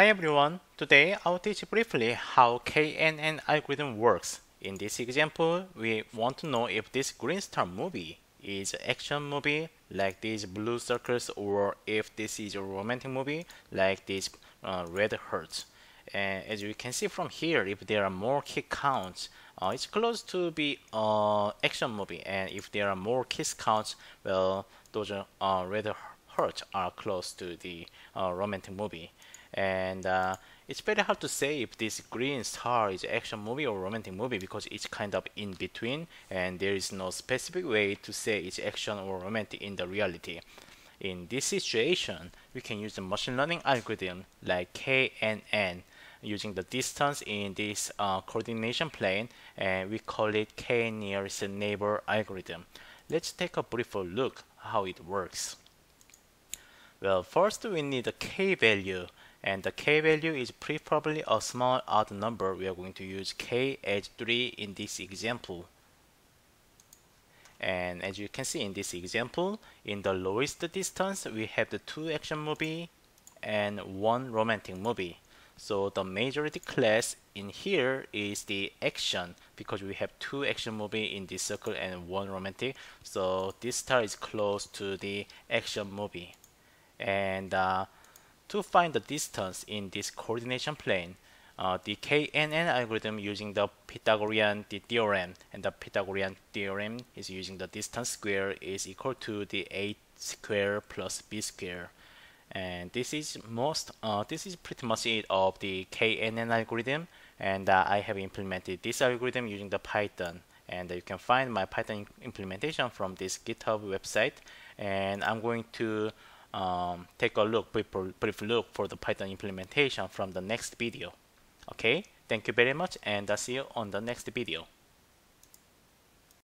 Hi everyone, today I'll teach briefly how KNN algorithm works. In this example, we want to know if this green star movie is an action movie like these blue circles, or if this is a romantic movie like these red hearts. And as you can see from here, if there are more kick counts, it's close to be an action movie, and if there are more kiss counts, well, those red hearts are close to the romantic movie. And it's very hard to say if this green star is action movie or romantic movie, because it's kind of in between, and there is no specific way to say it's action or romantic in the reality. In this situation, we can use the machine learning algorithm like KNN using the distance in this coordination plane, and we call it K nearest neighbor algorithm. Let's take a brief look how it works. Well, first we need a K value, and the K value is preferably a small odd number. We are going to use K as 3 in this example. And as you can see in this example, in the lowest distance we have the 2 action movie and 1 romantic movie. So the majority class in here is the action, because we have 2 action movie in this circle and 1 romantic. So this star is close to the action movie. And to find the distance in this coordination plane, the KNN algorithm using the Pythagorean theorem, and the Pythagorean theorem is using the distance square is equal to the a square plus b square. And this is pretty much it of the KNN algorithm, and I have implemented this algorithm using the Python, and you can find my Python implementation from this GitHub website. And I'm going to take a look, brief look for the Python implementation from the next video. Okay, thank you very much, and I'll see you on the next video.